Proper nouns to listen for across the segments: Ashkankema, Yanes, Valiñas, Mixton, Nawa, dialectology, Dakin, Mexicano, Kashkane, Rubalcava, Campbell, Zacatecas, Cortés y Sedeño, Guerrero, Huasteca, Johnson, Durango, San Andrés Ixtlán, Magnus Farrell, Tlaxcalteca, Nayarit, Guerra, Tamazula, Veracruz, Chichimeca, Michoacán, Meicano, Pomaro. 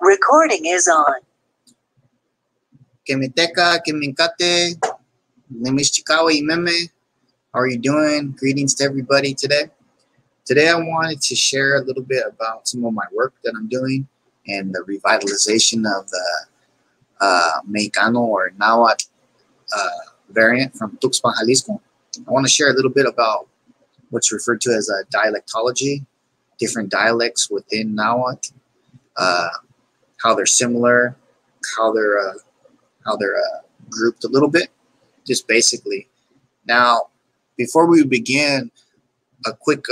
Recording is on. Kemeteca, Kemencate, Nemishchikawa, Imeme. How are you doing? Greetings to everybody today. Today I wanted to share a little bit about some of my work that I'm doing and the revitalization of the Meicano or Nahuatl variant from Tuxpan, Jalisco. I want to share a little bit about what's referred to as dialectology, different dialects within Nahuatl, how they're similar, how they're grouped a little bit, just basically. Now, before we begin, a quick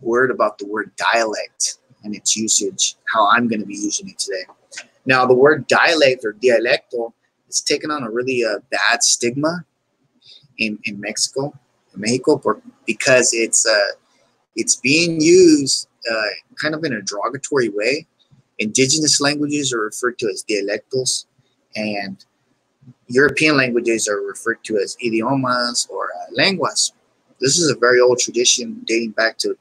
word about the word dialect and its usage, how I'm going to be using it today. Now, the word dialect or dialecto is taken on a really bad stigma in Mexico, because it's being used kind of in a derogatory way. Indigenous languages are referred to as dialectos, and European languages are referred to as idiomas or lenguas. This is a very old tradition dating back to,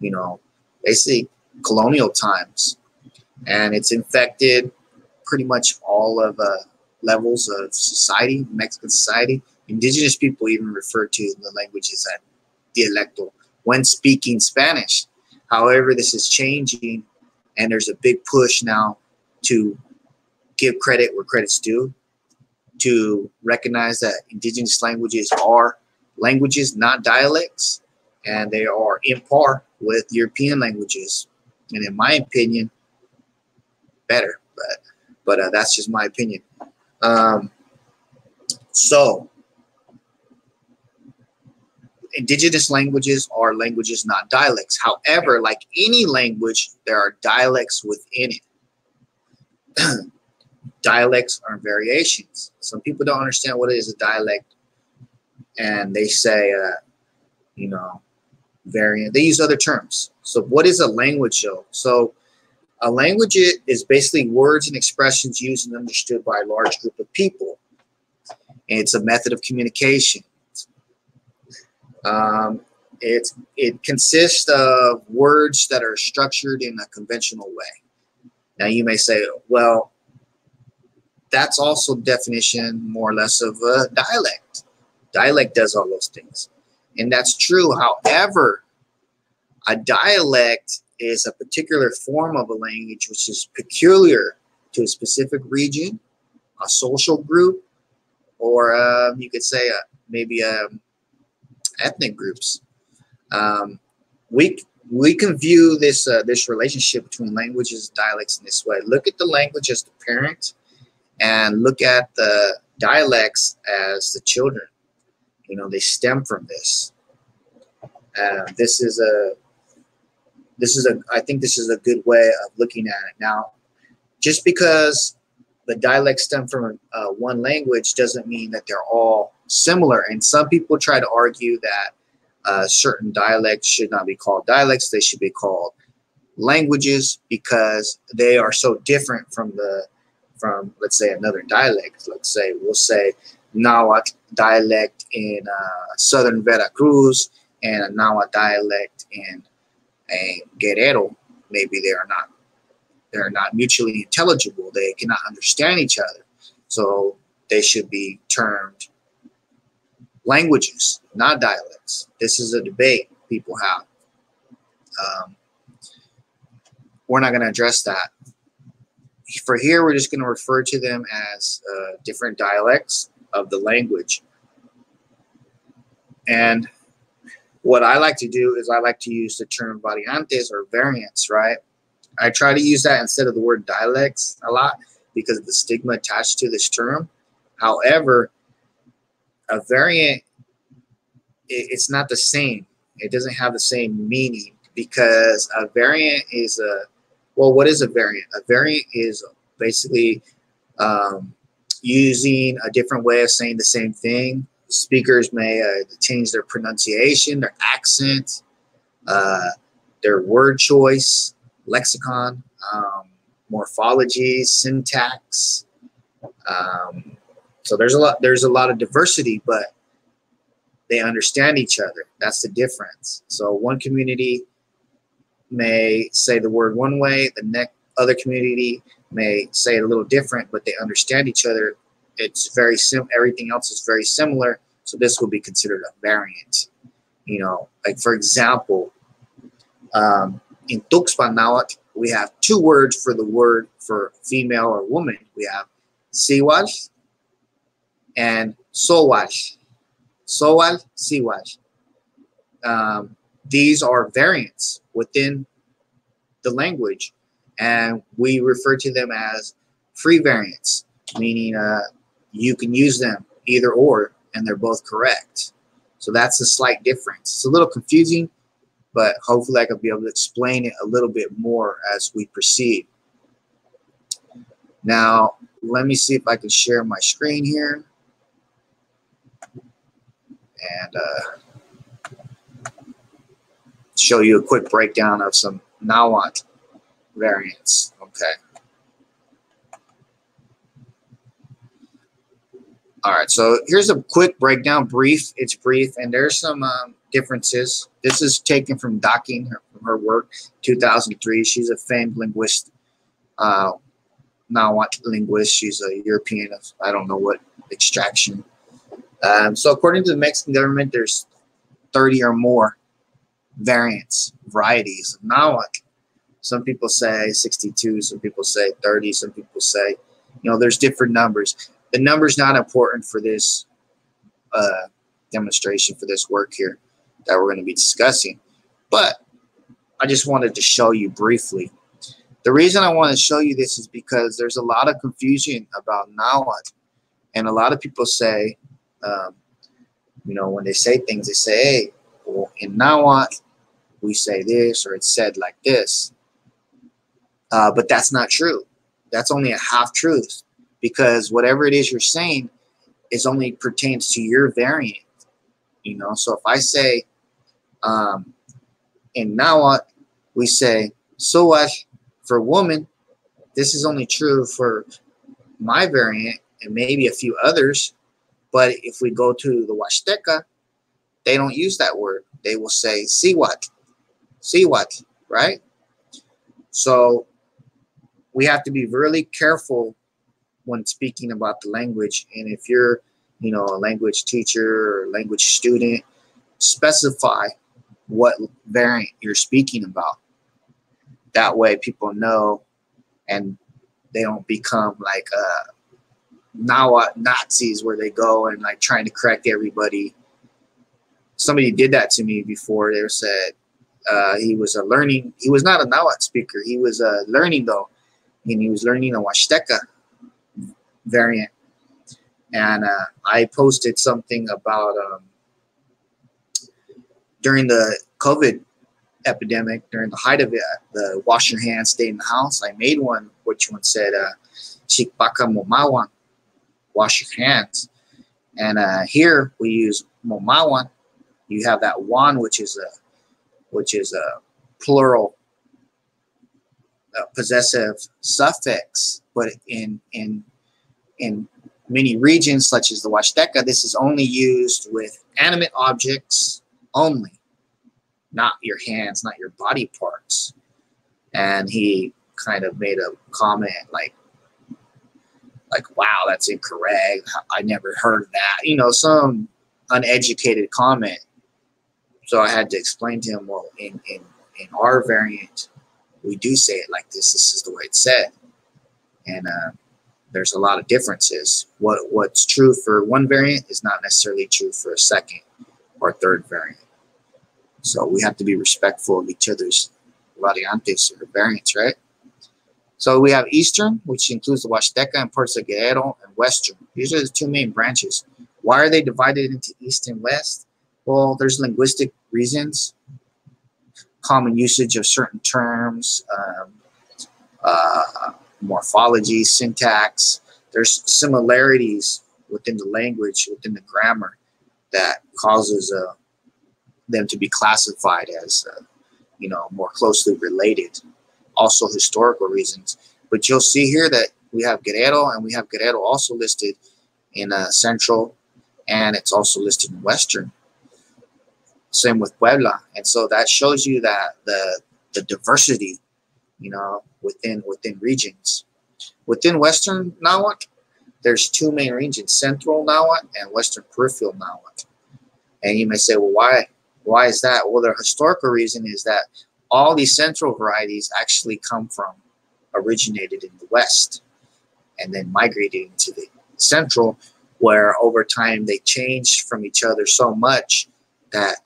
you know, basically colonial times. And it's infected pretty much all of levels of society, Mexican society. Indigenous people even refer to the languages as dialecto when speaking Spanish. However, this is changing, and there's a big push now to give credit where credit's due, to recognize that indigenous languages are languages, not dialects, and they are in par with European languages. And in my opinion, better, but that's just my opinion. So indigenous languages are languages, not dialects. However, like any language, there are dialects within it. Dialects are variations. Some people don't understand what is a dialect, and they say, you know, variant. They use other terms. So what is a language, though? So a language is basically words and expressions used and understood by a large group of people. And it's a method of communication. It consists of words that are structured in a conventional way. Now you may say, well, that's also definition more or less of a dialect. Dialect does all those things. And that's true. However, a dialect is a particular form of a language which is peculiar to a specific region, a social group, or you could say maybe ethnic groups. We can view this this relationship between languages and dialects in this way. Look at the language as the parent, and look at the dialects as the children. You know, they stem from this. I think this is a good way of looking at it. Now, just because the dialects stem from one language doesn't mean that they're all similar. And some people try to argue that certain dialects should not be called dialects. They should be called languages because they are so different from let's say another dialect. Let's say we'll say Nahuatl dialect in southern Veracruz and a Nahuatl dialect in Guerrero. Maybe they are not mutually intelligible. They cannot understand each other, so they should be termed languages, not dialects. This is a debate people have. We're not going to address that. For here, we're just going to refer to them as different dialects of the language. And what I like to do is I like to use the term variantes or variants, right? I try to use that instead of the word dialects a lot because of the stigma attached to this term. However, a variant, it's not the same. It doesn't have the same meaning because a variant is a, well, what is a variant? A variant is basically using a different way of saying the same thing. Speakers may change their pronunciation, their accent, their word choice, lexicon, morphology, syntax. So there's a lot of diversity, but they understand each other. That's the difference. So one community may say the word one way, the next other community may say it a little different, but they understand each other. It's very similar. Everything else is very similar. So this will be considered a variant. You know, like for example, in Tuxpan Nahuatl, we have two words for the word for female or woman. We have siwash and sowash. Sowash, siwash. These are variants within the language, and we refer to them as free variants, meaning you can use them either or, and they're both correct. So that's a slight difference. It's a little confusing, but hopefully I can be able to explain it a little bit more as we proceed. Now, let me see if I can share my screen here. And show you a quick breakdown of some Nahuatl variants. Okay. All right, so here's a quick breakdown, brief. It's brief, and there's some differences. This is taken from Dakin, from her work, 2003. She's a famed linguist, Nahuatl linguist. She's a European of I don't know what extraction. So according to the Mexican government, there's 30 or more variants, varieties of Nahuatl. Some people say 62, some people say 30, some people say, you know, there's different numbers. The number's not important for this demonstration, for this work here that we're going to be discussing. But I just wanted to show you briefly. The reason I want to show you this is because there's a lot of confusion about Nahuatl. And a lot of people say, you know, when they say things, they say, hey, well, in Nahuatl, we say this, or it's said like this. But that's not true. That's only a half-truth, because whatever it is you're saying is only pertains to your variant. You know, so if I say in Nahuatl, we say sowash for woman, this is only true for my variant and maybe a few others. But if we go to the Huasteca, they don't use that word. They will say siwat, siwat, right? So we have to be really careful when speaking about the language. And if you're, you know, a language teacher or language student, specify what variant you're speaking about. That way people know and they don't become like Nawa Nazis where they go and like trying to correct everybody. Somebody did that to me before. They said he was not a Nahuatl speaker. He was learning though, and he was learning a Huasteca variant. And I posted something about during the COVID epidemic, during the height of it, the wash your hands, stay in the house. I made one, which one said "Chikpaka momawan," wash your hands. And here we use momawan. You have that wan, which is a plural possessive suffix, but in many regions, such as the Huasteca, this is only used with animate objects only, not your hands, not your body parts. And he kind of made a comment like, wow, that's incorrect. I never heard of that. You know, some uneducated comment. So I had to explain to him, well, in our variant, we do say it like this. This is the way it's said. And there's a lot of differences. What's true for one variant is not necessarily true for a second or third variant. So we have to be respectful of each other's variantes or variants, right? So we have Eastern, which includes the Huasteca and parts of Guerrero, and Western. These are the two main branches. Why are they divided into East and West? Well, there's linguistic reasons, common usage of certain terms, morphology, syntax. There's similarities within the language, within the grammar, that causes them to be classified as, you know, more closely related. Also historical reasons. But you'll see here that we have Guerrero, and we have Guerrero also listed in Central, and it's also listed in Western. Same with Puebla. And so that shows you that the diversity you know, within regions. Within Western Nahuatl, there's two main regions, Central Nahuatl and Western Peripheral Nahuatl. And you may say, well, why is that? Well, the historical reason is that all these central varieties actually come from, originated in the West and then migrated into the Central, where over time they changed from each other so much that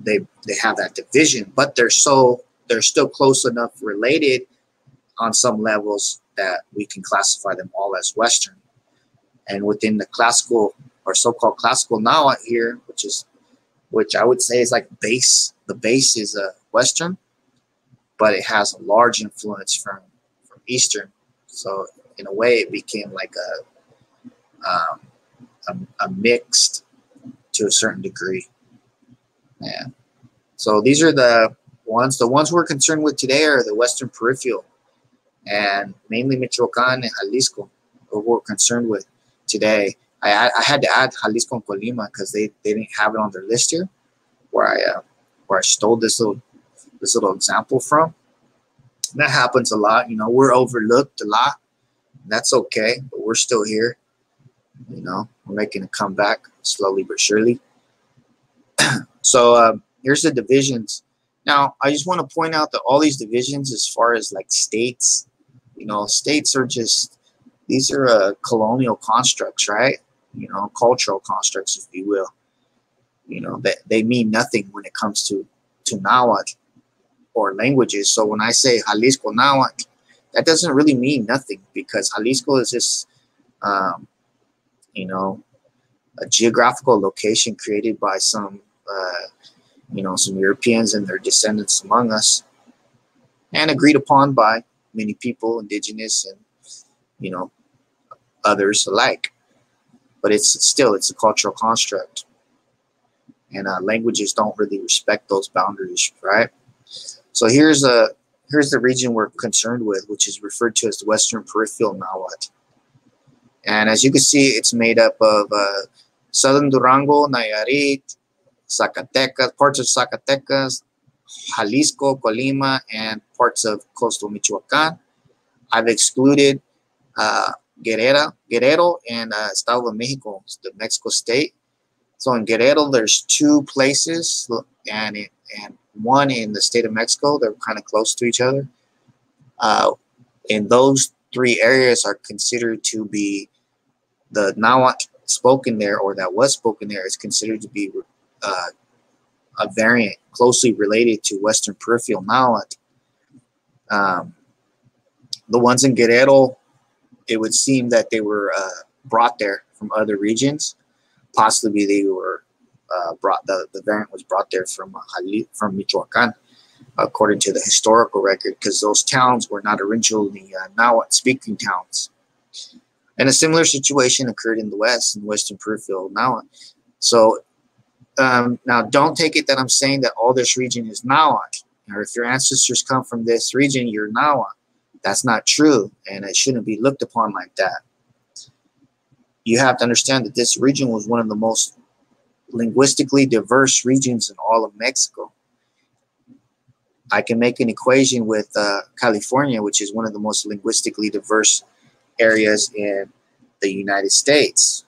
they have that division, but they're still close enough related on some levels that we can classify them all as Western. And within the classical or so-called classical Nahuatl here, which I would say is like base, the base is a Western, but it has a large influence from Eastern. So in a way it became like a mixed to a certain degree. Yeah. So these are the ones. The ones we're concerned with today are the Western Peripheral, and mainly Michoacán and Jalisco are what we're concerned with today. I had to add Jalisco and Colima because they didn't have it on their list here, where I stole this little example from. And that happens a lot. You know, we're overlooked a lot. That's okay, but we're still here. You know, we're making a comeback slowly but surely. So here's the divisions. Now, I just want to point out that all these divisions, as far as like states, you know, states are just, these are colonial constructs, right? You know, cultural constructs, if you will. You know, they mean nothing when it comes to Nahuatl or languages. So when I say Jalisco Nahuatl, that doesn't really mean nothing, because Jalisco is just, you know, a geographical location created by some, you know, some Europeans and their descendants among us, and agreed upon by many people, indigenous and, you know, others alike. But it's still a cultural construct, and languages don't really respect those boundaries, right? So here's the region we're concerned with, which is referred to as the Western Peripheral Nahuatl. And as you can see, it's made up of Southern Durango, Nayarit, Zacatecas, parts of Zacatecas, Jalisco, Colima, and parts of coastal Michoacán. I've excluded Guerrero, and Estado de México, the Mexico state. So in Guerrero, there's two places, and one in the state of Mexico. They're kind of close to each other. And those three areas are considered to be the Nahuatl spoken there, or that was spoken there, is considered to be a variant closely related to Western Peripheral Nahuatl. The ones in Guerrero, it would seem that they were brought there from other regions. Possibly they were the variant was brought there from Michoacán, according to the historical record, because those towns were not originally Nahuatl-speaking towns. And a similar situation occurred in the West, in Western Peripheral Nahuatl. So now, don't take it that I'm saying that all this region is Nahuatl, or if your ancestors come from this region, you're Nahuatl. That's not true, and it shouldn't be looked upon like that. You have to understand that this region was one of the most linguistically diverse regions in all of Mexico. I can make an equation with California, which is one of the most linguistically diverse areas in the United States.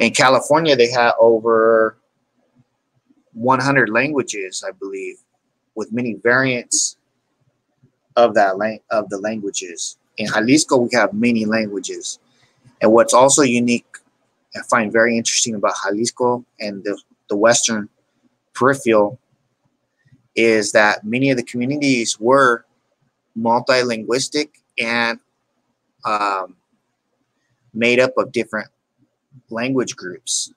In California, they had over 100 languages, I believe, with many variants of the languages. In Jalisco, we have many languages. And what's also unique, I find very interesting about Jalisco and the Western Peripheral, is that many of the communities were multilinguistic and made up of different language groups.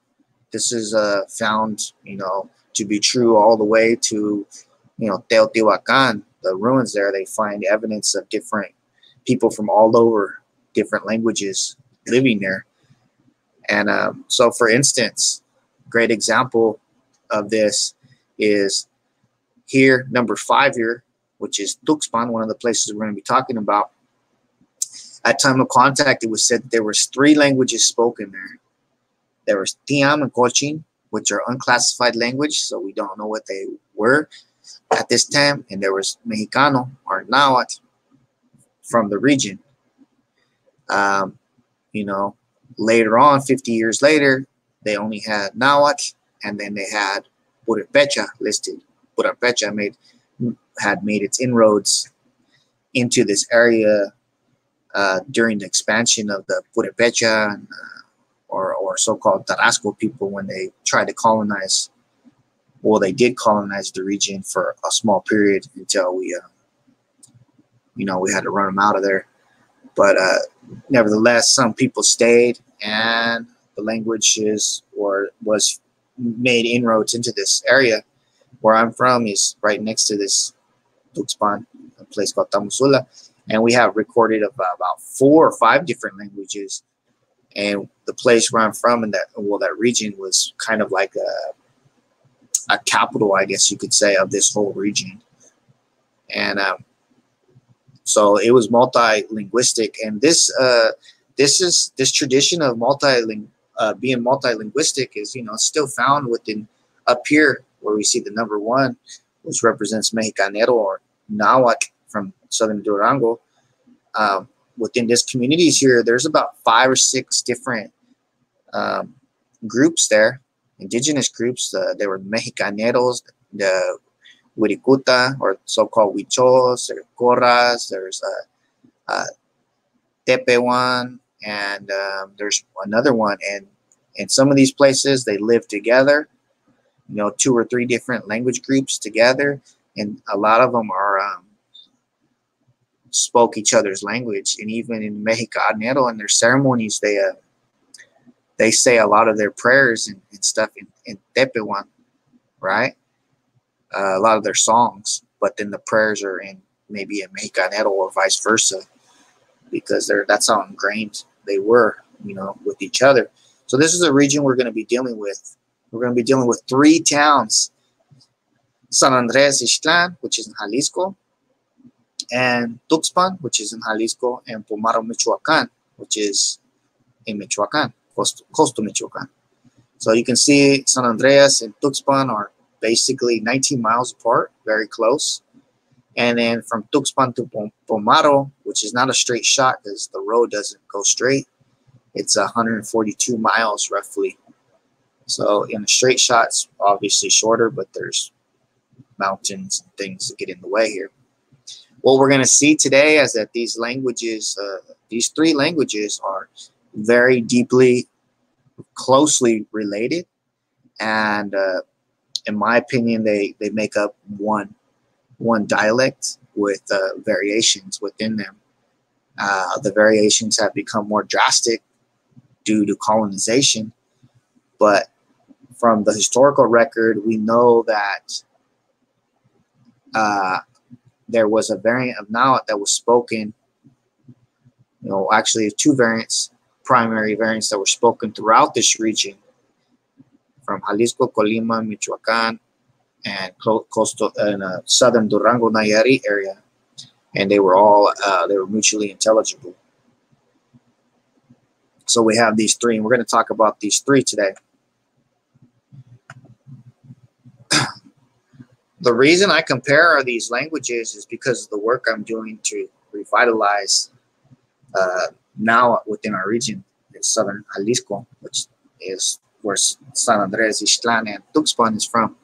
This is found, you know, to be true all the way to, you know, Teotihuacan, the ruins there. They find evidence of different people from all over, different languages living there. And so, for instance, great example of this is here, number 5 here, which is Tuxpan, one of the places we're going to be talking about. At time of contact, it was said there was 3 languages spoken there. There was Tiam and Cochin, which are unclassified language, so we don't know what they were at this time. And there was Mexicano or Nahuatl from the region. You know, later on, 50 years later, they only had Nahuatl, and then they had Purépecha listed. Purépecha had made its inroads into this area during the expansion of the Purépecha or so-called Tarasco people when they tried to colonize. Well, they did colonize the region for a small period until we, you know, we had to run them out of there. But nevertheless, some people stayed, and the languages was made inroads into this area. Where I'm from is right next to this Tuxpan, a place called Tamazula, and we have recorded about 4 or 5 different languages. And the place where I'm from, and that region was kind of like a capital, I guess you could say, of this whole region. And so it was multilinguistic, and this tradition of being multilinguistic is, you know, still found within up here, where we see the number 1, which represents Mexicanero or Nahuatl from southern Durango. Within these communities here, there's about 5 or 6 different groups there, indigenous groups. There were Mexicaneros, the Wirikuta, or so-called Huichos, or Corras, there's Tepehuan, and there's another one. And in some of these places, they live together, you know, 2 or 3 different language groups together, and a lot of them are spoke each other's language. And even in Mexicanero, in their ceremonies, they say a lot of their prayers and stuff in Tepehuan, right? A lot of their songs, but then the prayers are in maybe in Mexicanero or vice versa, because that's how ingrained they were, you know, with each other. So this is a region we're going to be dealing with. We're going to be dealing with 3 towns: San Andrés Ixtlán, which is in Jalisco, and Tuxpan, which is in Jalisco, and Pomaro, Michoacán, which is in Michoacán, coastal Michoacán. So you can see San Andrés and Tuxpan are basically 19 miles apart, very close. And then from Tuxpan to Pomaro, which is not a straight shot because the road doesn't go straight, it's 142 miles roughly. So in a straight shot, it's obviously shorter, but there's mountains and things that get in the way here. What we're going to see today is that these languages, these 3 languages are very deeply, closely related. And in my opinion, they make up one dialect with variations within them. The variations have become more drastic due to colonization. But from the historical record, we know that there was a variant of Nahuatl that was spoken, you know, actually 2 variants, primary variants that were spoken throughout this region from Jalisco, Colima, Michoacán, and coastal and southern Durango, Nayarit area. And they were all, they were mutually intelligible. So we have these 3, and we're going to talk about these 3 today. The reason I compare these languages is because of the work I'm doing to revitalize Nahuatl within our region in southern Jalisco, which is where San Andrés Ixtlán and Tuxpan is from.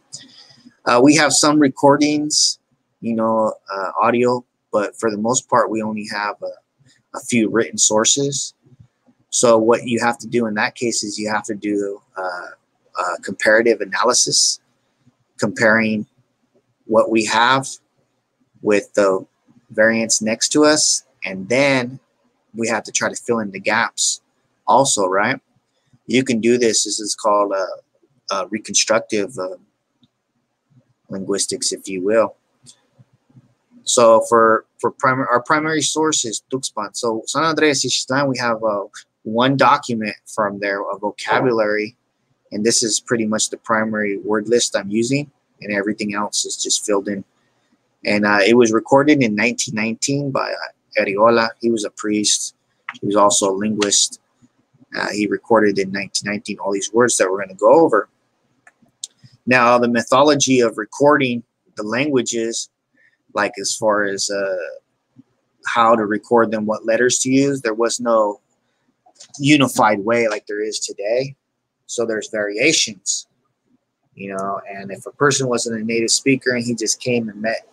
We have some recordings, you know, audio, but for the most part, we only have a few written sources. So what you have to do in that case is you have to do comparative analysis, comparing what we have with the variants next to us, and then we have to try to fill in the gaps also, right? You can do this. This is called reconstructive linguistics, if you will. So our primary source is Tuxpan. So San Andrés Ixtlán, we have one document from there, a vocabulary, and this is pretty much the primary word list I'm using, and everything else is just filled in. And it was recorded in 1919 by Ariola. He was a priest. He was also a linguist, He recorded in 1919 all these words that we're going to go over. Now, the methodology of recording the languages, like as far as how to record them, what letters to use, there was no unified way like there is today. So there's variations, you know, and if a person wasn't a native speaker and he just came and met,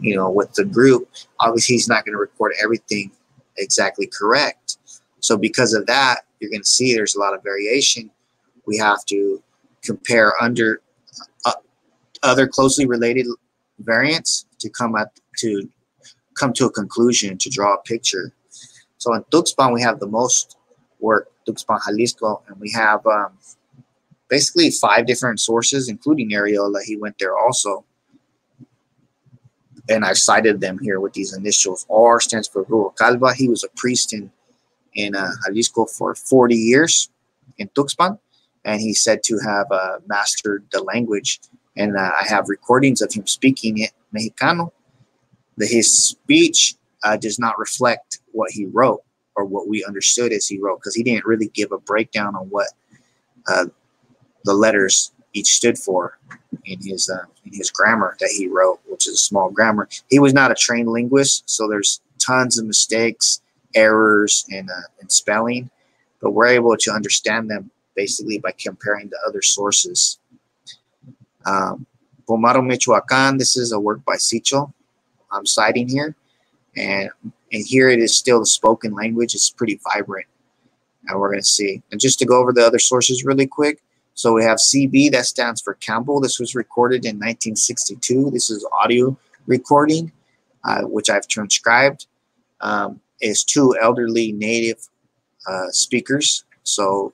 you know, with the group, obviously he's not going to record everything exactly correct. So because of that, you're going to see there's a lot of variation. We have to compare under other closely related variants to come to a conclusion, to draw a picture. So in Tuxpan, we have the most work, Tuxpan, Jalisco, and we have basically 5 different sources, including Ariola. He went there also. And I've cited them here with these initials. R stands for Rubalcava. He was a priest in Jalisco for 40 years in Tuxpan, and he's said to have mastered the language. And I have recordings of him speaking it, Mexicano. His speech does not reflect what he wrote or what we understood as he wrote, because he didn't really give a breakdown on what the letters each stood for in his grammar that he wrote, which is a small grammar. He was not a trained linguist, so there's tons of mistakes, errors, and spelling, but we're able to understand them basically by comparing the other sources. Pomaro, Michoacán, this is a work by Sicho I'm citing here, and here it is still the spoken language. It's pretty vibrant, and we're going to see. And just to go over the other sources really quick, so we have CB, that stands for Campbell. This was recorded in 1962. This is audio recording, which I've transcribed. Is 2 elderly native speakers, so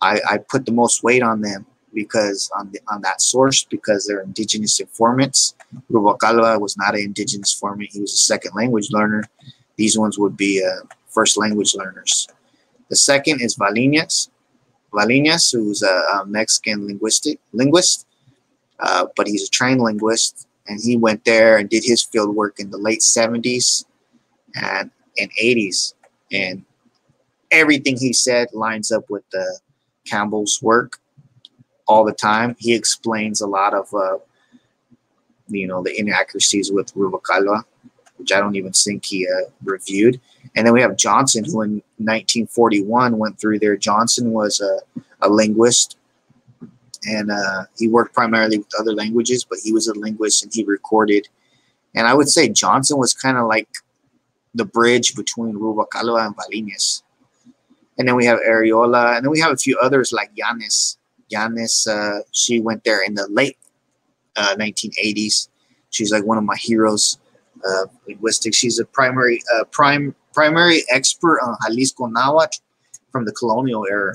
I put the most weight on them, because on that source, because they're indigenous informants. Rubalcava was not an indigenous informant. He was a second language learner. These ones would be first language learners. The second is Valiñas. Valiñas, who's a Mexican linguist, but he's a trained linguist, and he went there and did his field work in the late 70s and 80s, and everything he said lines up with Campbell's work all the time. He explains a lot of you know, the inaccuracies with Rubalcava, which I don't even think he reviewed. And then we have Johnson, who in 1941 went through there. Johnson was a linguist, and he worked primarily with other languages, but he was a linguist and he recorded. And I would say Johnson was kind of like the bridge between Rubalcava and Valiñas. And then we have Ariola, and then we have a few others like Yanes. Yanes, she went there in the late 1980s. She's like one of my heroes, linguistics. She's a primary expert on Jalisco Nahuatl from the colonial era.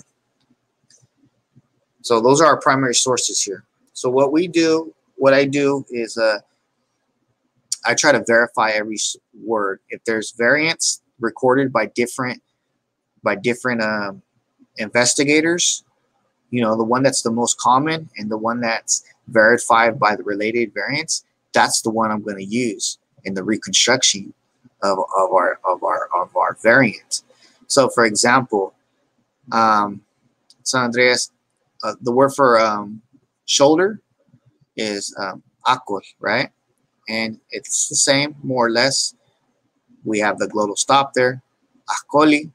So those are our primary sources here. So what we do, what I do is I try to verify every word. If there's variants recorded by different investigators, you know, the one that's the most common and the one that's verified by the related variants, that's the one I'm going to use in the reconstruction of our variants. So, for example, San Andrés, the word for shoulder is acol, right? And it's the same, more or less. We have the glottal stop there, acoli,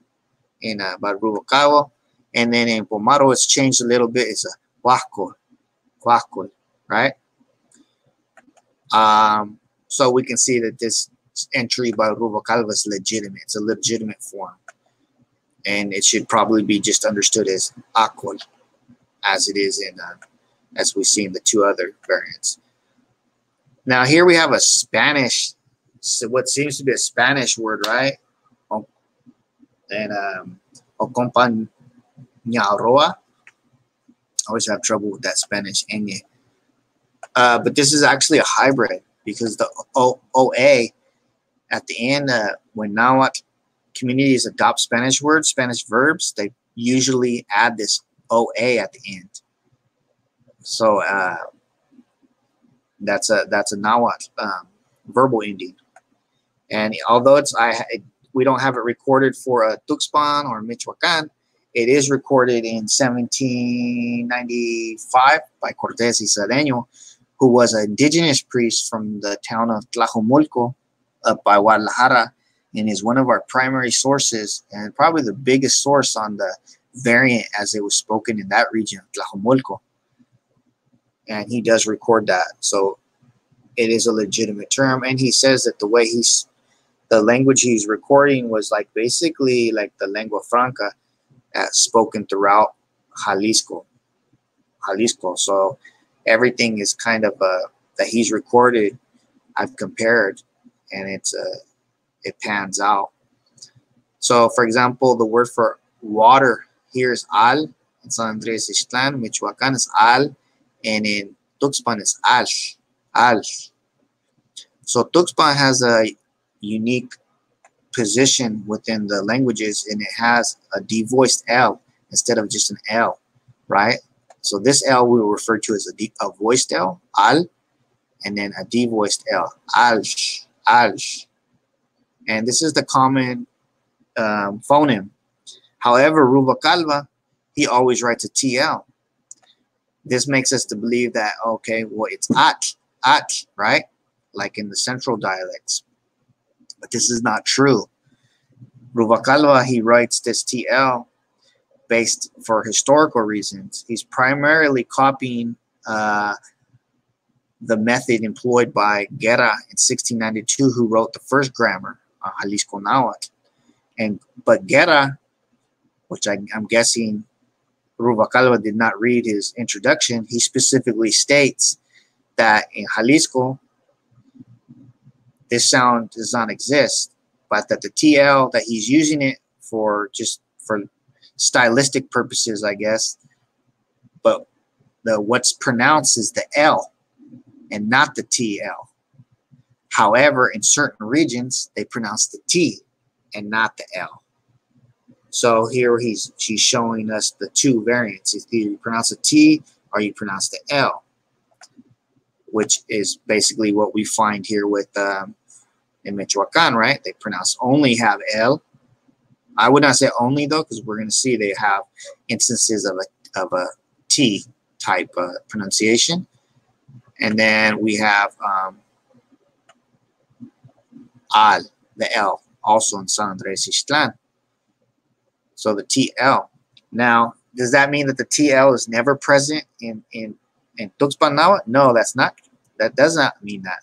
in Rubalcava. And then in Pomaro, it's changed a little bit. It's a huascol, right? So we can see that this entry by Rubalcava is legitimate. It's a legitimate form. And it should probably be just understood as acol, as it is in, as we see in the 2 other variants. Now here we have a Spanish, so what seems to be a Spanish word, right? And Ocompañaroa. I always have trouble with that Spanish ñ. But this is actually a hybrid, because the OA at the end, when Nahuatl communities adopt Spanish words, Spanish verbs, they usually add this OA at the end. So that's a Nahuatl verbal ending. And although we don't have it recorded for Tuxpan or Michoacán, It is recorded in 1795 by Cortés y Sedeño, who was an indigenous priest from the town of Tlajomulco up by Guadalajara, and is one of our primary sources and probably the biggest source on the variant as it was spoken in that region, Tlajomulco. And he does record that. So it is a legitimate term. And he says that the way he's, the language he's recording was like basically like the lengua franca that's spoken throughout Jalisco. So everything is kind of that he's recorded, I've compared, and it's it pans out. So for example, the word for water here is al. In San Andrés Ixtlán, Michoacán is al, and in Tuxpan is al. So Tuxpan has a unique position within the languages, and it has a devoiced L instead of just an L, right? So this L we will refer to as a voiced L, al, and then a devoiced L, al. And this is the common phoneme. However, Rubalcava, he always writes a TL. This makes us to believe that, okay, well, it's at, right? Like in the central dialects. But this is not true. Rubalcava, he writes this TL based for historical reasons. He's primarily copying the method employed by Guerra in 1692, who wrote the first grammar on Jalisco Nahuatl. But Guerra, which I'm guessing Rubalcava did not read his introduction, he specifically states that in Jalisco, this sound does not exist, but that the TL, that he's using it for just for stylistic purposes, I guess, but what's pronounced is the L and not the TL. However, in certain regions, they pronounce the T and not the L. So here she's showing us the two variants. Either you pronounce the T or you pronounce the L, which is basically what we find here with in Michoacán, right? They pronounce only have L. I would not say only, though, because we're going to see they have instances of a T type pronunciation. And then we have al, the L, also in San Andrés Ixtlán. So the TL. Now, does that mean that the TL is never present in Tuxpan Nawa? No, that's not. That does not mean that,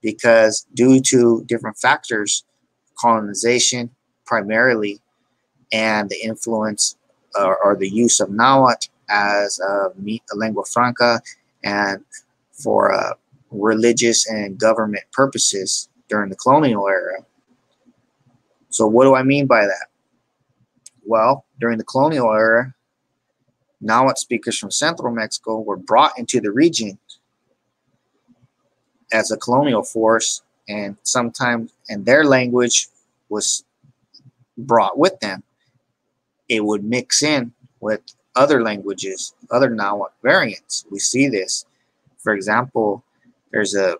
because due to different factors, colonization primarily, and the influence or the use of Nahuatl as a lingua franca and for religious and government purposes during the colonial era. So what do I mean by that? Well, during the colonial era, Nahuatl speakers from central Mexico were brought into the region as a colonial force, and sometimes their language was brought with them. It would mix in with other languages, other Nahuatl variants. We see this. For example, there's a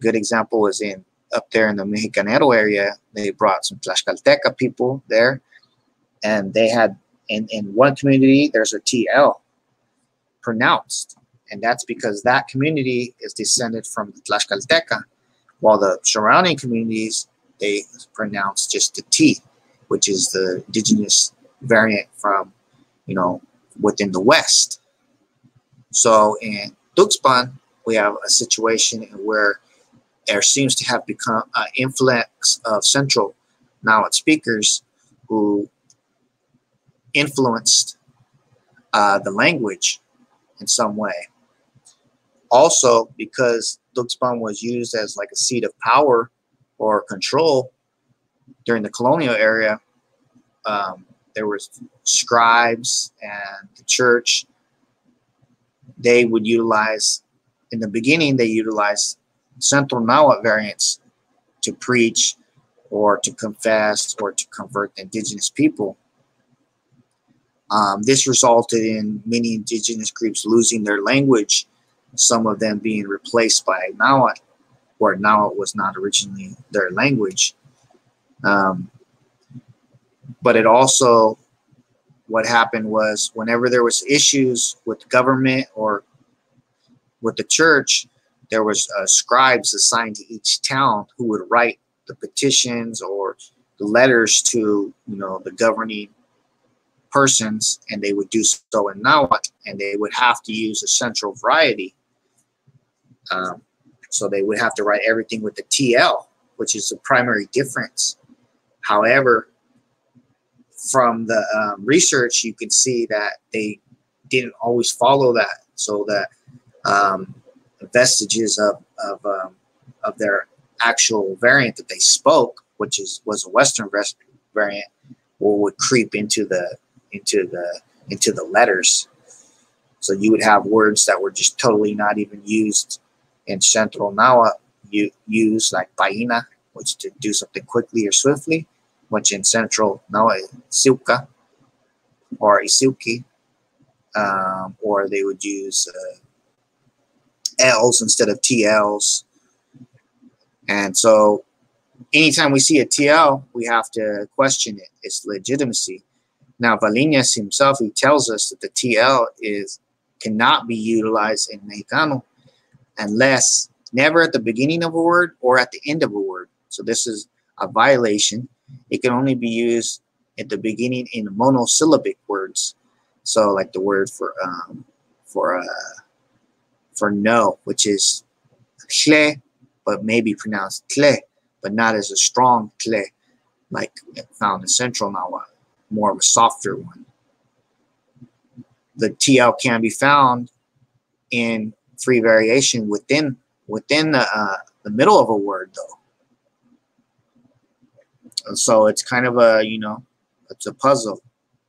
good example is in up there in the Mexicanero area. They brought some Tlaxcalteca people there, and they had in one community, there's a TL pronounced, and that's because that community is descended from the Tlaxcalteca, while the surrounding communities, they pronounce just the T, which is the indigenous variant from, you know, within the West. So in Tuxpan, we have a situation where there seems to have become an influx of central Nahuatl speakers who influenced the language in some way. Also, because Tuxpan was used as like a seat of power or control during the colonial era, there were scribes and the church. They would utilize, in the beginning, they utilized central Nahuatl variants to preach or to confess or to convert the indigenous people. This resulted in many indigenous groups losing their language, some of them being replaced by Nahuatl, where Nahuatl was not originally their language. But it also what happened was whenever there was issues with government or with the church, there was scribes assigned to each town who would write the petitions or the letters to, you know, the governing persons, and they would do so in Nahuatl, and they would have to use a central variety. So they would have to write everything with the TL, which is the primary difference. However, from the research, you can see that they didn't always follow that, so that vestiges of their actual variant that they spoke, which was a Western variant, would creep into the letters. So you would have words that were just totally not even used in Central Nawa. You use like paina, which to do something quickly or swiftly, which in Central Nawa is silka or isuki, or they would use L's instead of TLs. And so anytime we see a TL, we have to question it, its legitimacy. Now, Valiñas himself, he tells us that the TL cannot be utilized in Meicano unless never at the beginning of a word or at the end of a word. So this is a violation. It can only be used at the beginning in monosyllabic words. So like the word for no, which is tle, but maybe pronounced tle, but not as a strong tle like found in Central Nawa, more of a softer one. The TL can be found in free variation within the middle of a word, though. So it's kind of a, you know, it's a puzzle.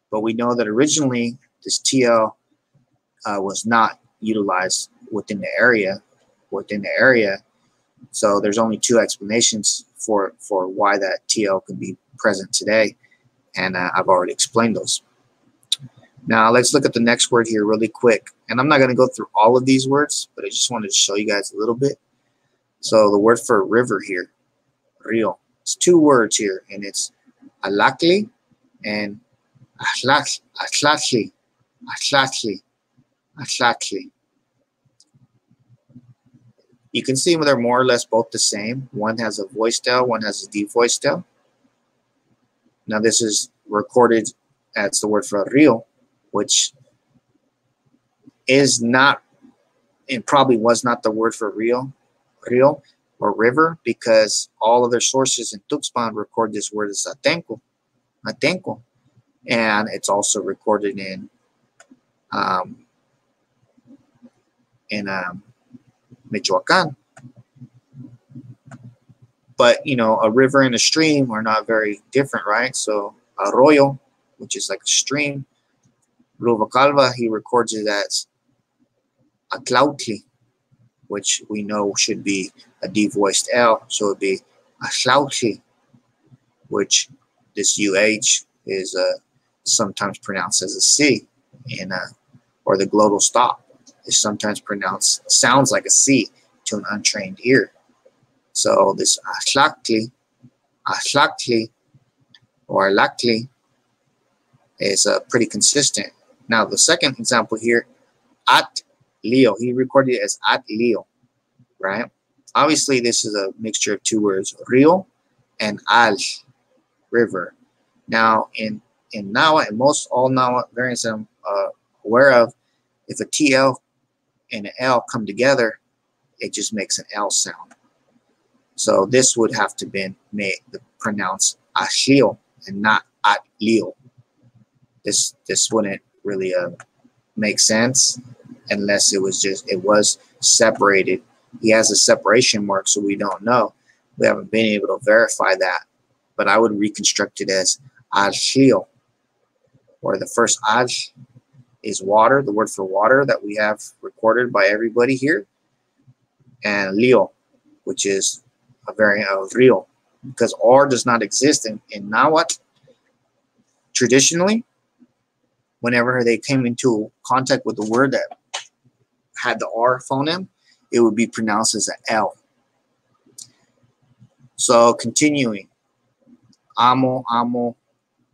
But we know that originally this TL was not utilized within the area. So there's only two explanations for why that TL can be present today, and I've already explained those. Now let's look at the next word here really quick, and I'm not going to go through all of these words, but I just wanted to show you guys a little bit. So the word for river here, rio, it's two words here, and it's alakli and atlatli. You can see they're more or less both the same. One has a voiced L, one has a devoiced L. Now this is recorded as the word for rio, which is not, and probably was not the word for rio or river, because all of their sources in Tuxpan record this word as atenco, and it's also recorded in Michoacán. But you know, a river and a stream are not very different, right? So arroyo, which is like a stream, Rubalcava, he records it as atlautli, which we know should be a devoiced L, so it'd be atlautli, which this UH is sometimes pronounced as a C, and or the glottal stop is sometimes pronounced, sounds like a C to an untrained ear. So this ahlakli, or lakli is pretty consistent. Now the second example here, at leo, he recorded it as at leo, right? Obviously this is a mixture of two words, rio and al, river. Now in Nawa, and most all Nawa variants I'm aware of, if a TL and an L come together, it just makes an L sound. So this would have to been made pronounced atlio and not atlio. This wouldn't really make sense unless it was separated. He has a separation mark, so we don't know. We haven't been able to verify that, but I would reconstruct it as atlio, or the first al is water, the word for water that we have recorded by everybody here, and leo, which is a variant of rio, because R does not exist in Nahuatl. Traditionally, whenever they came into contact with the word that had the R phoneme, it would be pronounced as an L. So continuing, amo,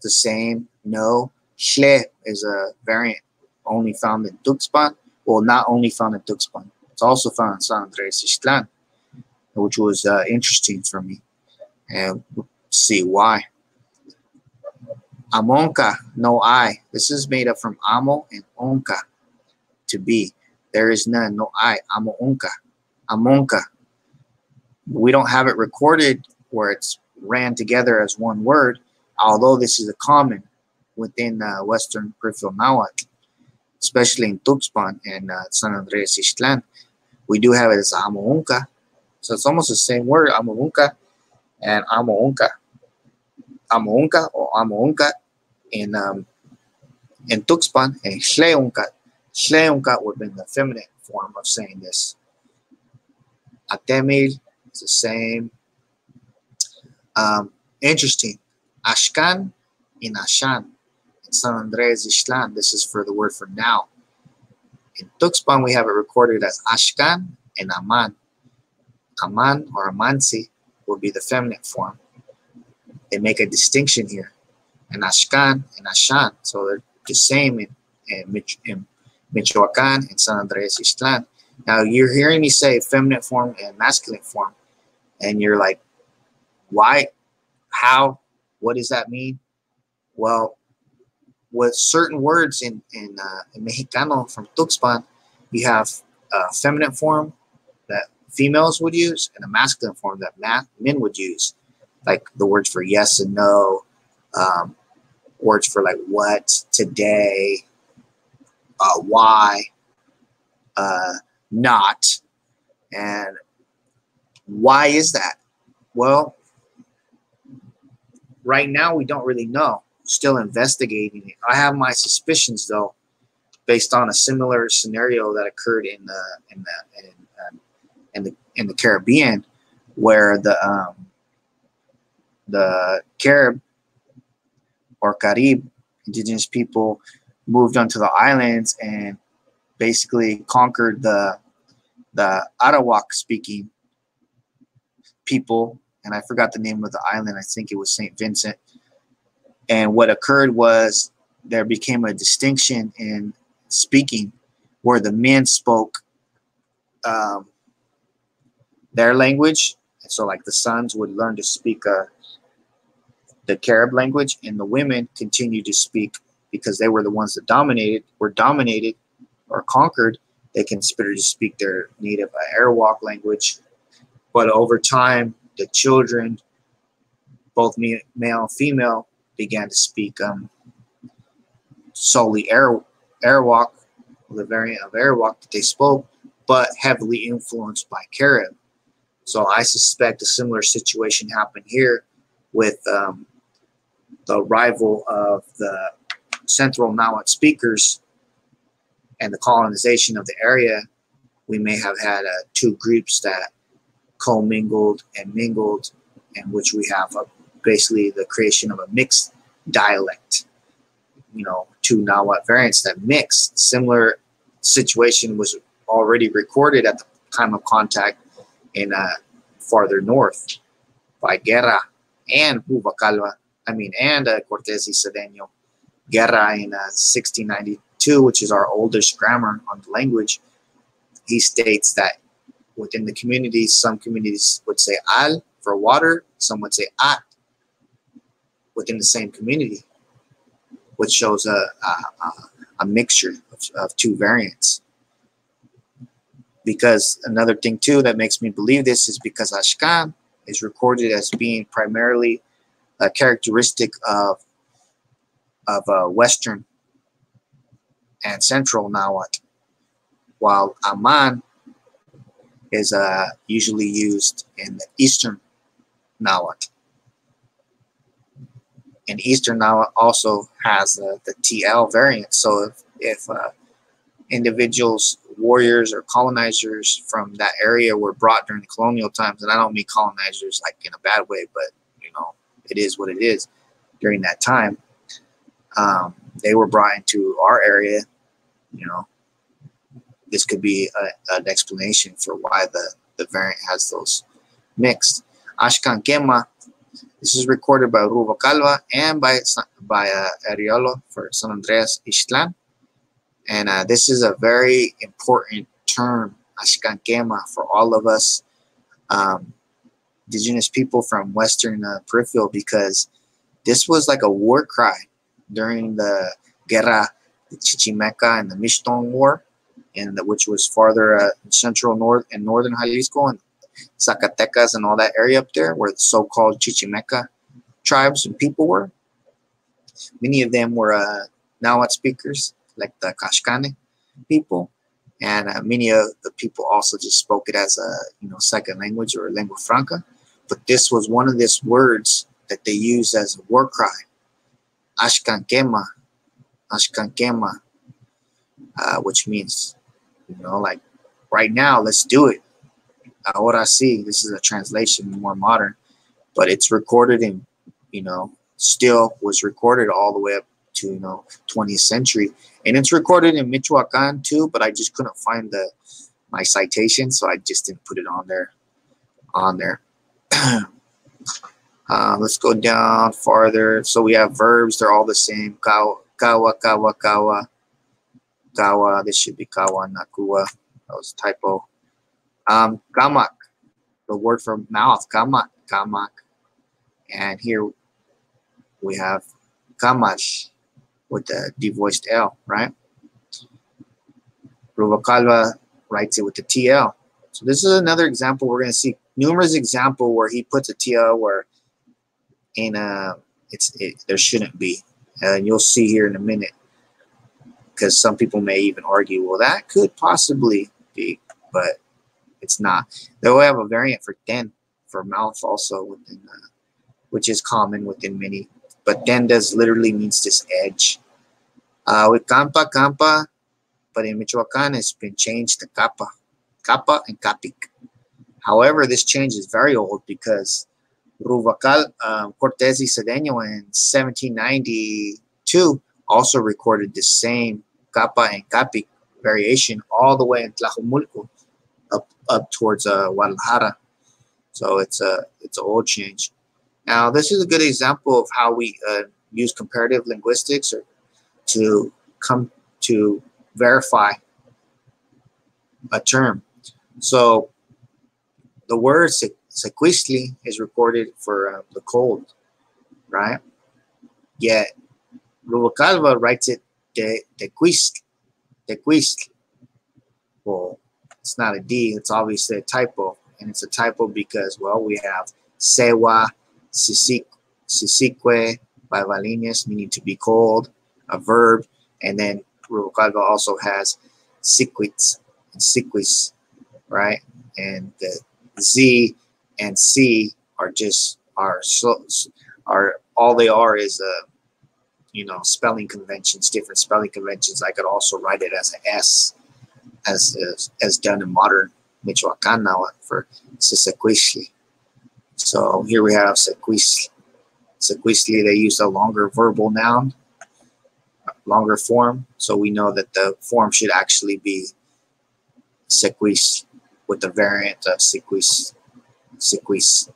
the same, no, Xle is a variant only found in Tuxpan. Well, not only found in Tuxpan. It's also found in San Andrés Ixtlán, which was interesting for me. And we'll see why. Amonca, no I. This is made up from amo and onca, to be. There is none, no I. Amo onca. Amonca. We don't have it recorded where it's ran together as one word, although this is a common within Western Peripheral Nahuatl, especially in Tuxpan and San Andrés Ixtlán. We do have it as Amoonca. So it's almost the same word, Amoonca and Amoonca. Amoonca or Amoonca in Tuxpan, and Xleunca. Xleunca would have been the feminine form of saying this. Atemil is the same. Interesting. Ashkan in Ashan. San Andrés Ixtlán, this is for the word for now. In Tuxpan, we have it recorded as Ashkan and Aman. Aman or Amansi will be the feminine form. They make a distinction here. And Ashkan and Ashan, so they're the same in Michoacán and San Andrés Ixtlán. Now, you're hearing me say feminine form and masculine form, and you're like, why? How? What does that mean? Well, with certain words in Mexicano from Tuxpan, you have a feminine form that females would use and a masculine form that men would use, like the words for yes and no, words for like what, today, why, not. And why is that? Well, right now we don't really know. Still investigating it. I have my suspicions, though, based on a similar scenario that occurred in the Caribbean, where the Carib or Carib indigenous people moved onto the islands and basically conquered the Arawak speaking people, and I forgot the name of the island. I think it was St. Vincent. And what occurred was there became a distinction in speaking, where the men spoke their language. So like the sons would learn to speak the Carib language, and the women continued to speak, because they were the ones that were dominated or conquered. They considered to speak their native Arawak language. But over time, the children, both male and female, began to speak solely Arawak, the variant of Arawak that they spoke, but heavily influenced by Carib. So I suspect a similar situation happened here with the arrival of the Central Nahuatl speakers and the colonization of the area. We may have had two groups that commingled and mingled, in which we have a basically the creation of a mixed dialect, you know, two Nahuatl variants that mix. Similar situation was already recorded at the time of contact in farther north by Guerra and Rubalcava, Cortés y Sedeño. Guerra in 1692, which is our oldest grammar on the language, he states that within the communities, some communities would say al for water, some would say at, within the same community, which shows a mixture of two variants. Because another thing too that makes me believe this is because Ashkan is recorded as being primarily a characteristic of Western and Central Nahuatl, while Aman is usually used in the Eastern Nahuatl. And Eastern Nahuatl also has the TL variant. So if individuals, warriors, or colonizers from that area were brought during the colonial times, and I don't mean colonizers like in a bad way, but you know, it is what it is. During that time, they were brought into our area. You know, this could be an explanation for why the variant has those mixed. Ashkan Kema This is recorded by Rubalcava and by Ariola for San Andrés Ixtlán. And this is a very important term, Ashkankema, for all of us indigenous people from Western peripheral, because this was like a war cry during the Guerra, the Chichimeca, and the Mixton War, and which was farther central north and northern Jalisco and Zacatecas and all that area up there where the so-called Chichimeca tribes and people were. Many of them were Nahuatl speakers, like the Kashkane people, and many of the people also just spoke it as a second language or lengua franca. But this was one of these words that they used as a war cry, Ashkankema, Ashkankema, which means, like right now, let's do it. Ahora sí. This is a translation, more modern, but it's recorded in, still was recorded all the way up to 20th century, and it's recorded in Michoacán too. But I just couldn't find my citation, so I just didn't put it on there. Let's go down farther. So we have verbs; they're all the same. Kawa, kawa, kawa, kawa, kawa. This should be kawa, not kuwa. That was a typo. Kamak, the word for mouth, kamak, kamak. And here we have kamash with the devoiced L, right? Rubalcava writes it with the TL. So this is another example. We're going to see numerous examples where he puts a TL where there shouldn't be. And you'll see here in a minute, because some people may even argue, well, that could possibly be, but it's not. They will have a variant for den, for mouth also, within, which is common within many. But den does literally means this edge. With campa, campa, but in Michoacán it's been changed to capa. Capa and capic. However, this change is very old because Rubalcava, Cortés y Sedeño in 1792 also recorded the same capa and capic variation all the way in Tlajomulco, up towards Guadalajara. So it's an old change. Now this is a good example of how we use comparative linguistics or to come to verify a term. So the word sequistli is recorded for the cold, right? Yet Rubalcava writes it tequistl. Well, it's not a D, it's obviously a typo. And it's a typo because, well, we have sewa, sisique, by Valiñas, meaning to be cold, a verb. And then Rubalcava also has siquits and siquis, right? And the Z and C are just, all they are is, spelling conventions, different spelling conventions. I could also write it as an S, as done in modern Michoacán now for sequistli. So here we have sequistli. Sequistli, they use a longer verbal noun, longer form. So we know that the form should actually be sequistli with the variant of sequis, sequis.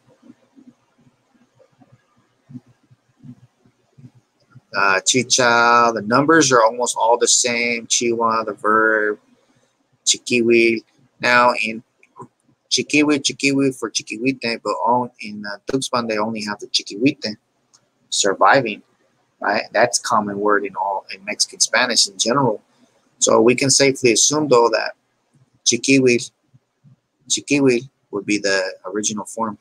Chicha, the numbers are almost all the same. Chiwa, the verb. Chiquiwi. Now in Chiquiwi, Chiquiwi for Chiquiwite, but in Tuxpan they only have the Chiquiwite, surviving, right? That's a common word in Mexican Spanish in general. So we can safely assume though that Chiquiwi, Chiquiwi would be the original form.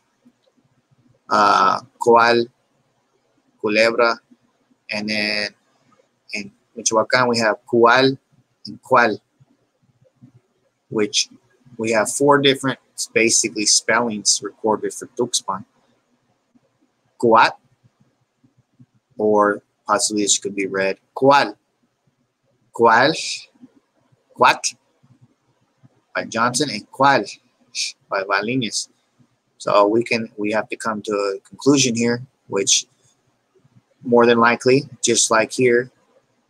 Coal, culebra, and then in Michoacán we have cual and cual, which we have four different basically spellings recorded for Tuxpan. Cuat, or possibly this could be read cual, cual, cuat by Johnson and cual by Valiñas. So we have to come to a conclusion here, which more than likely, just like here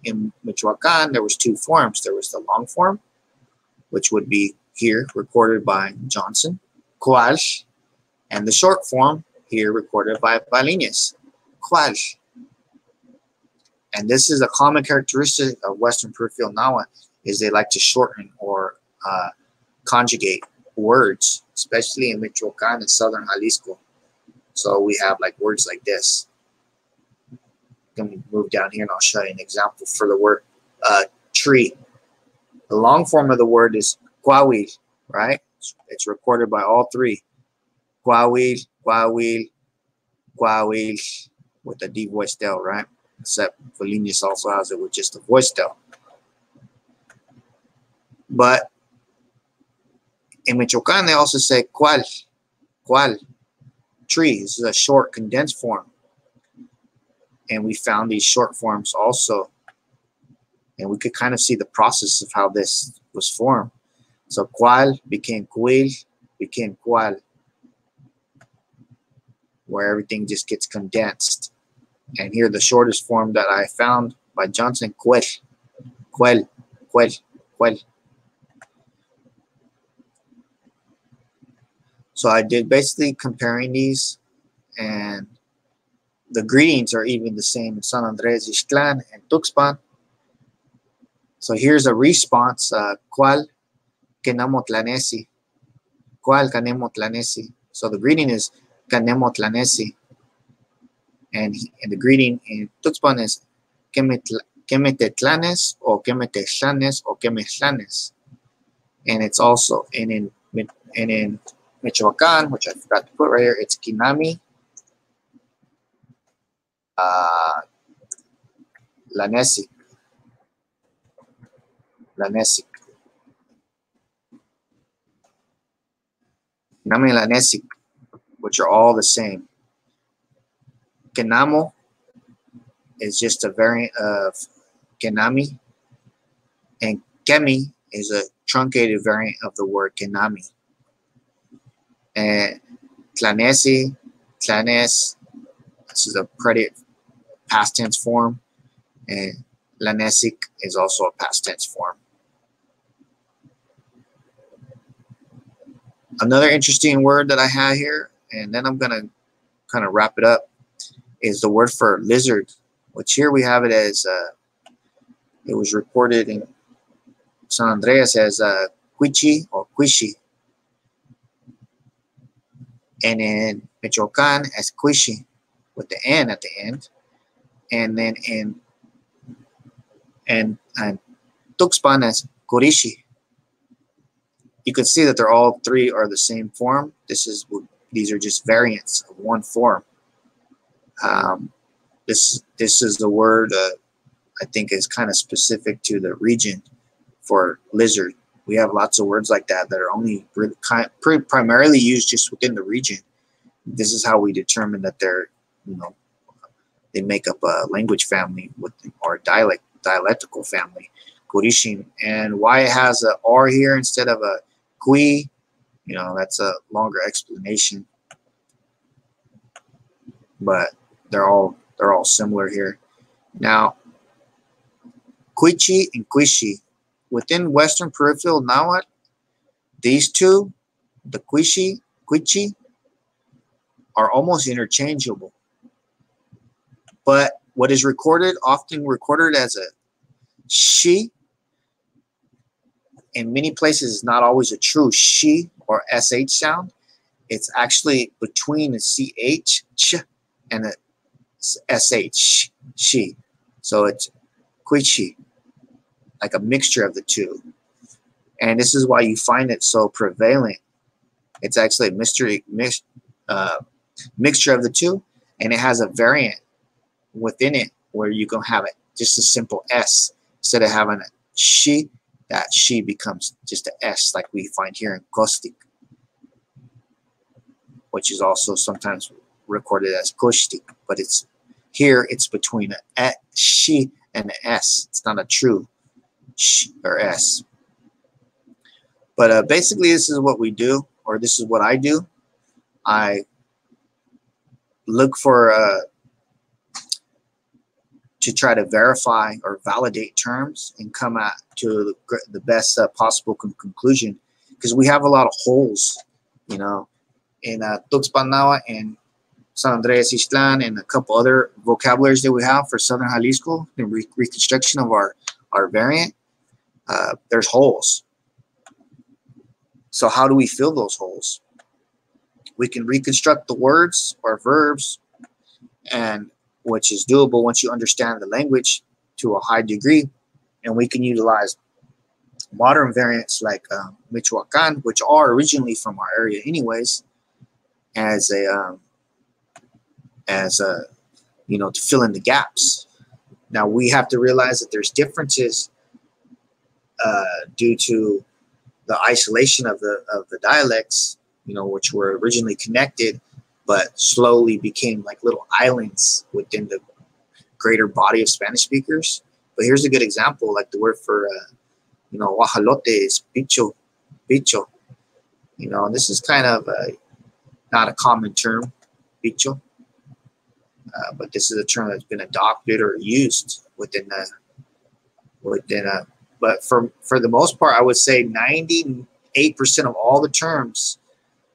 in Michoacán, there was two forms. There was the long form, which would be here recorded by Johnson, Coal, and the short form, here recorded by Valiñas. Huaj. And this is a common characteristic of Western Peripheral Nawa, is they like to shorten or conjugate words, especially in Michoacán and Southern Jalisco. So we have like words like this. Then we move down here and I'll show you an example for the word tree. The long form of the word is guawil, right? It's recorded by all three. Guawil, guawil, guawil, with a D voiced L, right? Except Valiñas also has it with just a voiced L. But in Michoacán, they also say cual, cual, tree. This is a short, condensed form. And we found these short forms also. And we could kind of see the process of how this was formed. So cual became cuil, became cual, where everything just gets condensed. And here the shortest form that I found by Johnson, cuel, cuel, cuel, cuel. So I did basically comparing these, and the greetings are even the same in San Andrés Ixtlán and Tuxpan. So here's a response, cual canamotlanesi, cual canamotlanesi. So the greeting is canamotlanesi, and the greeting in Tuxpan is quemetetlanes or quemetexlanes or quemexlanes. And it's also, and in Michoacán, which I forgot to put right here, it's Kinami, Lanesic, Lanesic, Kinami and Lanesic, which are all the same. Kenamo is just a variant of Kenami, and Kemi is a truncated variant of the word Kenami. And Tlanesi, Tlanes, this is a predicate past tense form, and Lanesic is also a past tense form. Another interesting word that I have here, and then I'm gonna kind of wrap it up, is the word for lizard, which here we have it as, it was reported in San Andreas as quichi or quishi. And in Michoacán as quishi with the N at the end. And then in Tuxpan as corishi. You can see that they're all three are the same form. These are just variants of one form. This is the word I think is kind of specific to the region for lizard. We have lots of words like that that are only primarily used just within the region. This is how we determine that they're, you know, they make up a language family with, or dialectical family, Kurishim. And why it has a R here instead of a kui, you know, that's a longer explanation. But they're all similar here. Now, Quichi and Quishi. Within Western Peripheral Nahuatl, these two, the Quishi, Quichi, are almost interchangeable. But what is recorded, often recorded as a she, in many places is not always a true she or sh sound. It's actually between a ch, ch, and a sh, she. So it's Quichi, like a mixture of the two. And this is why you find it so prevalent. It's actually a mixture of the two, and it has a variant within it where you can have it just a simple S. Instead of having a she, that she becomes just an S like we find here in Kostik, which is also sometimes recorded as Koshtik, but it's here, it's between a she and an S. It's not a true sh or s. But basically this is what we do, or this is what I do. I look for to try to verify or validate terms and come out to the best possible conclusion, because we have a lot of holes, you know, in Tuxpan Nawa and San Andres Ixtlán, and a couple other vocabularies that we have for Southern Jalisco, the reconstruction of our variant, there's holes. So how do we fill those holes? We can reconstruct the words or verbs, and which is doable once you understand the language to a high degree. And we can utilize modern variants like Michoacán, which are originally from our area anyways, as a, you know, to fill in the gaps. Now we have to realize that there's differences due to the isolation of the dialects, you know, which were originally connected, but slowly became like little islands within the greater body of Spanish speakers. But here's a good example, like the word for, you know, guajolote is bicho, you know, and this is kind of not a common term, bicho. But this is a term that's been adopted or used within the, but for the most part, I would say 98% of all the terms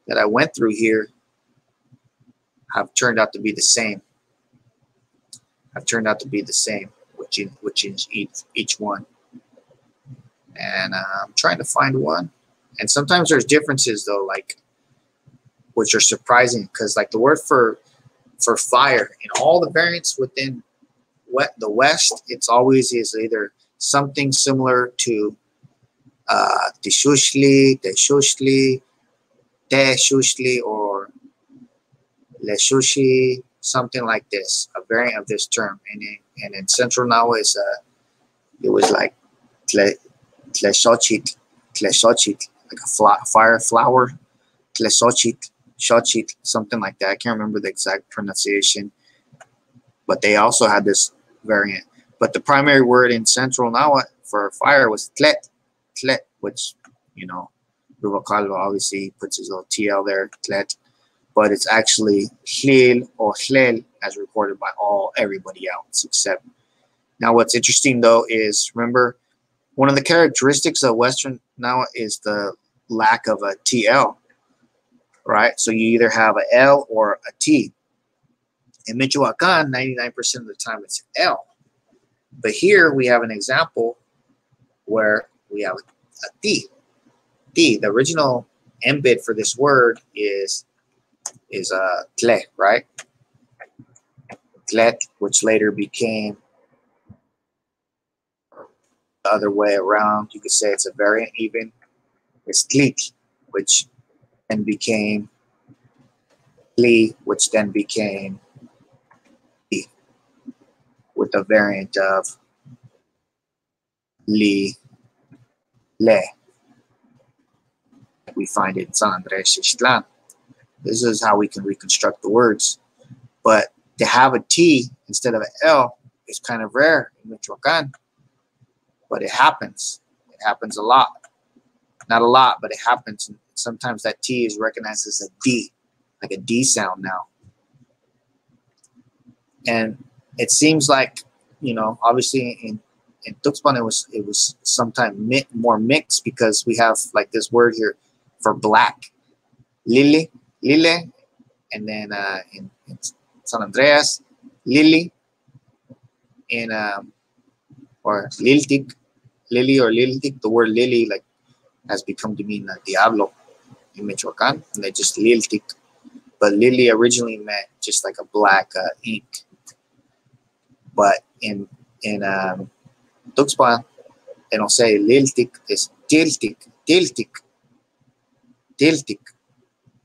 that I went through here have turned out to be the same. Which is each one. And I'm trying to find one. And sometimes there's differences though, like, which are surprising, because like the word for fire in all the variants within the West, it's always is either something similar to tishushli, teshushli, teshushli, or leshushi, something like this, a variant of this term. And in Central Nawa, it was like tlesochit, like a fire flower, tlesochit, shochit, something like that. I can't remember the exact pronunciation, but they also had this variant. But the primary word in Central Nawa for fire was tlet, which, you know, Rubalcava obviously puts his little TL there, tlet, but it's actually hlil or hlel as recorded by everybody else except. Now what's interesting though is, remember, one of the characteristics of Western Nawa is the lack of a TL, right? So you either have a L or a T. In Michoacán, 99% of the time it's L. But here we have an example where we have a T. T, the original embed for this word is tle, right? Tlet, which later became the other way around. You could say it's a variant even. It's tlit, which then became tli, which then became with a variant of li, le. We find it in San Andres Ixtlán. This is how we can reconstruct the words. But to have a T instead of an L is kind of rare in Michoacán. But it happens. It happens a lot. Not a lot, but it happens. And sometimes that T is recognized as a D, like a D sound now. And it seems like, you know, obviously in Tuxpan it was sometimes more mixed, because we have like this word here for black, lile, and then in San Andreas, lili, and or liltik, lili or liltik. The word lili like has become to mean diablo in Michoacán, and they just liltik. But lili originally meant just like a black ink. But in Tuxpan, they don't say liltik, it's tiltik.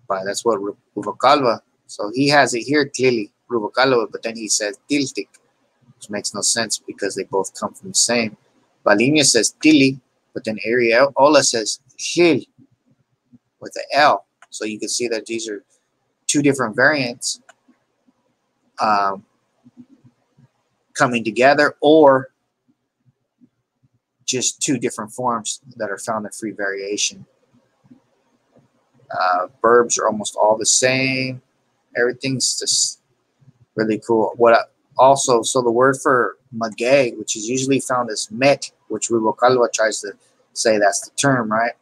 But that's what Rubalcava, so he has it here clearly, Rubalcava, but then he says tiltik, which makes no sense because they both come from the same. Valiñas says tili, but then Ariola says hil with the L. So you can see that these are two different variants coming together, or just two different forms that are found in free variation. Verbs are almost all the same. Everything's just really cool. So the word for maguey, which is usually found as met, which Rubalcava tries to say that's the term, right?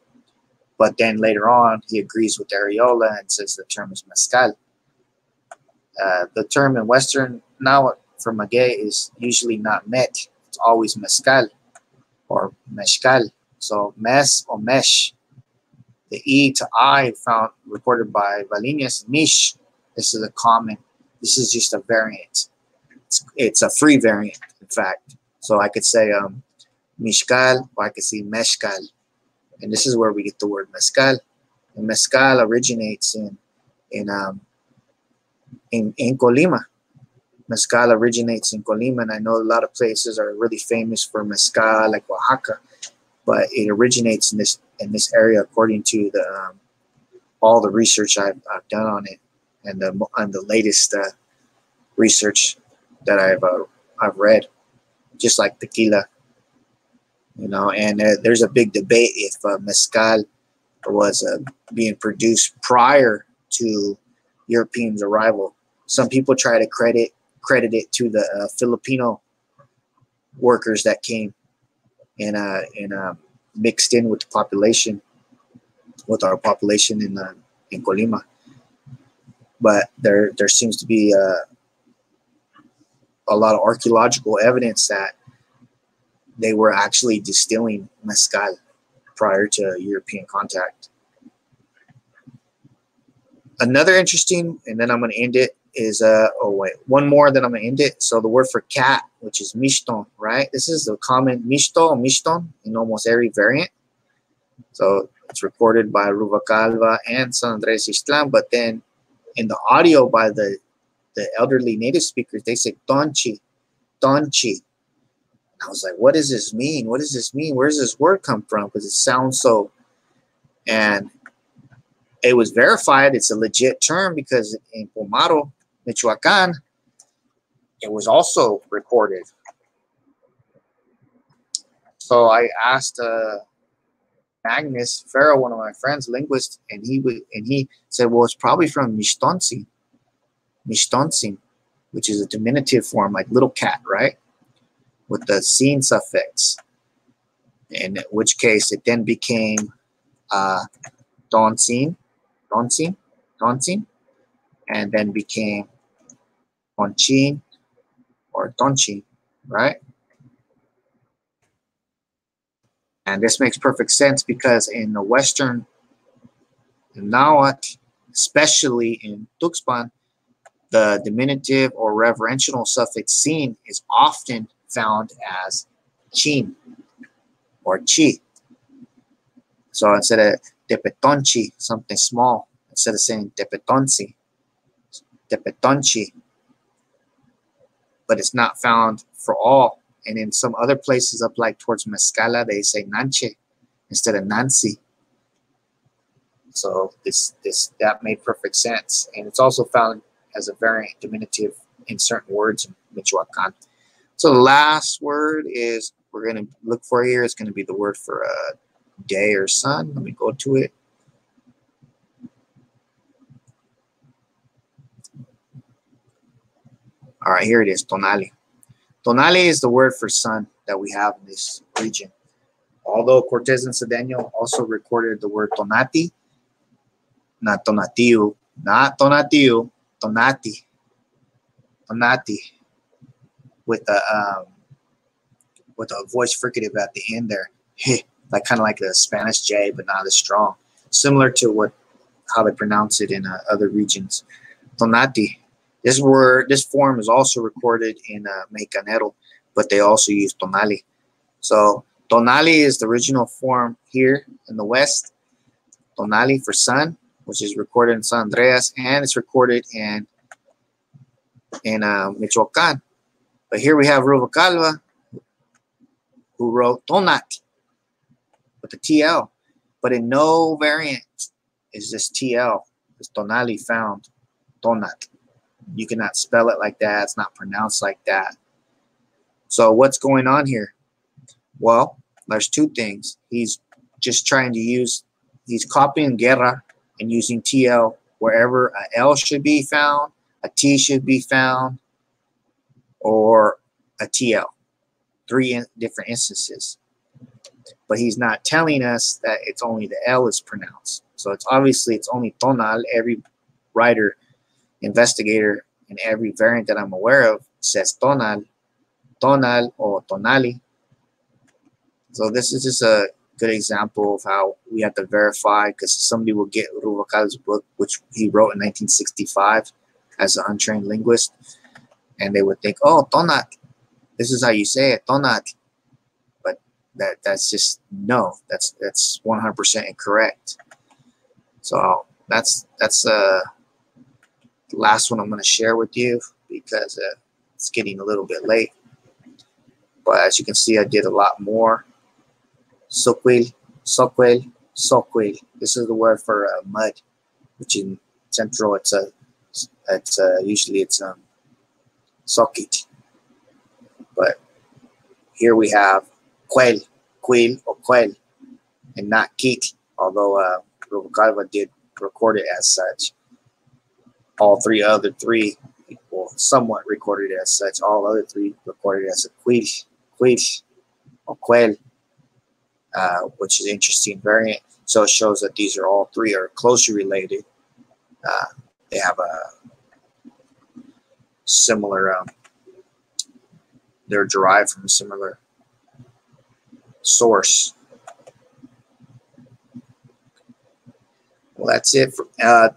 But then later on, he agrees with Ariola and says the term is mezcal. The term in Western Nahuatl for maguey is usually not met. It's always mezcal or mezcal. So mes or mesh. The E to I found recorded by Valiñas, mish. This is a common. This is just a variant. It's a free variant, in fact. So I could say mishcal, or I could say mezcal. And this is where we get the word mezcal. And mezcal originates in Colima. Mezcal originates in Colima, and I know a lot of places are really famous for mezcal, like Oaxaca, but it originates in this area, according to the all the research I've done on it, and the latest research that I've read, just like tequila, you know. And there's a big debate if mezcal was being produced prior to Europeans' arrival. Some people try to credit it to the Filipino workers that came and mixed in with the population, with our population in Colima. But there seems to be a lot of archaeological evidence that they were actually distilling mezcal prior to European contact. Another interesting, and then I'm going to end it, is one more, then I'm going to end it. So the word for cat, which is mixton, right? This is the common mixto, mixton in almost every variant. So it's recorded by Rubalcava and San Andrés Ixtlán, but then in the audio by the elderly native speakers, they say tonchi, tonchi. I was like, what does this mean? What does this mean? Where does this word come from? Because it sounds so, and it was verified. It's a legit term because in Pomaro, Michoacán, it was also recorded. So I asked Magnus Farrell, one of my friends, linguist, and he said, well, it's probably from Mixtonsin, Mixtonsin, which is a diminutive form, like little cat, right? With the sin suffix, in which case it then became tonsin, tonsin, tonsin, and then became tonchin or tonchin, right? And this makes perfect sense because in the Western Nahuatl, especially in Tuxpan, the diminutive or reverential suffix sin is often found as chin or chi. So instead of tepetonchi, something small, instead of saying tepetonsi, tepetonchi. But it's not found for all. And in some other places up like towards Mezcala, they say nanche instead of nancy. So that made perfect sense. And it's also found as a variant diminutive in certain words in Michoacán. So the last word is we're going to look for here. It's going to be the word for day or sun. Let me go to it. All right, here it is, tonale. Tonale is the word for sun that we have in this region. Although Cortés and Sedeño also recorded the word tonati, not tonatiu, tonati. With a voice fricative at the end there, like kind of like the Spanish J, but not as strong. Similar to how they pronounce it in other regions. Tonati. This form is also recorded in Meicanero, but they also use tonali. So tonali is the original form here in the West. Tonali for sun, which is recorded in San Andreas, and it's recorded in Michoacán. But here we have Rubalcava, who wrote Tonat with the TL. But in no variant is this TL, this tonali found, Tonat. You cannot spell it like that. It's not pronounced like that. So what's going on here? Well, there's two things. He's just trying to use, he's copying Guerra and using TL wherever an L should be found, a T should be found, or a TL, three different instances. But he's not telling us that it's only the L is pronounced. So it's obviously it's only tonal. Every writer, investigator and every variant that I'm aware of says tonal, tonal, or tonali. So this is just a good example of how we have to verify, because somebody will get Rubalcava's book, which he wrote in 1965 as an untrained linguist, and they would think, oh, tonat, this is how you say it, tonat. But that's just, no, that's 100% incorrect. So that's the last one I'm going to share with you, because it's getting a little bit late. But as you can see, I did a lot more. Soquil, soquil, soquil. This is the word for mud, which in Central it's usually soquit. But here we have quel, quil, or quel, and not kit, although Rubalcava did record it as such. All three other three people somewhat recorded it as such. All other three recorded as a quil, quil, or quel. Which is an interesting variant. So it shows that these are all three are closely related. They have a similar, they're derived from a similar source. Well, that's it.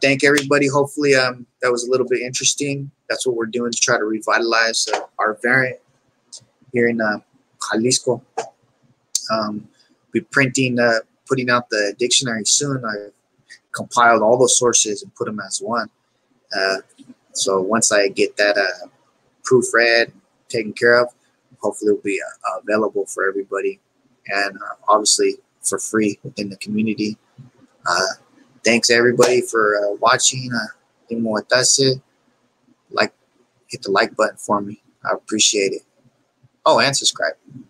Thank everybody. Hopefully that was a little bit interesting. That's what we're doing to try to revitalize our variant here in Jalisco. Be printing, putting out the dictionary soon. I compiled all those sources and put them as one. So once I get that proofread, taken care of, hopefully it'll be available for everybody, and obviously for free within the community. Thanks everybody for watching. Like, hit the like button for me. I appreciate it. Oh, and subscribe.